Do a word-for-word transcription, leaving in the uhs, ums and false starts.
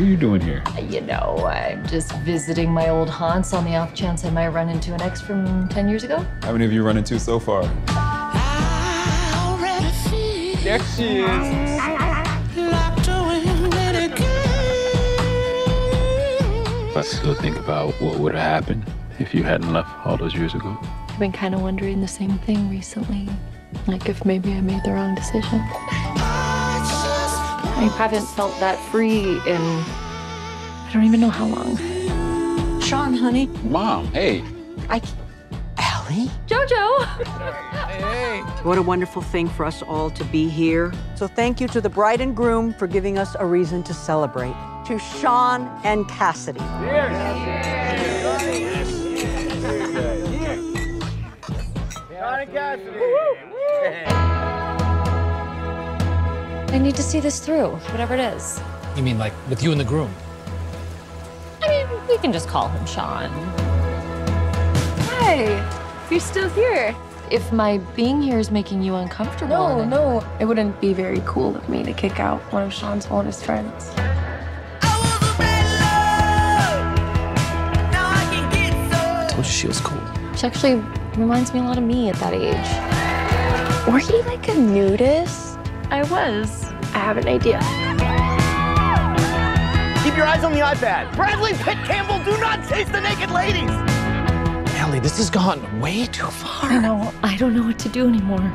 What are you doing here? You know, I'm just visiting my old haunts on the off chance I might run into an ex from ten years ago. How many of you run into so far? There she is. If I still think about what would have happened if you hadn't left all those years ago. I've been kind of wondering the same thing recently. Like if maybe I made the wrong decision. I haven't felt that free in, I don't even know how long. Sean, honey. Mom, hey. I, Ellie? JoJo! Hey. What a wonderful thing for us all to be here. So thank you to the bride and groom for giving us a reason to celebrate. To Sean and Cassidy. Cheers. Cheers. Sean and Cassidy. I need to see this through, whatever it is. You mean like with you and the groom? I mean, we can just call him Sean. Hey, you're still here. If my being here is making you uncomfortable. No, no. It wouldn't be very cool of me to kick out one of Sean's oldest friends. She was cool. She actually reminds me a lot of me at that age. Were you like a nudist? I was. I have an idea. Keep your eyes on the iPad. Bradley, Pitt, Campbell, do not chase the naked ladies! Ellie, this has gone way too far. I know. I don't know what to do anymore.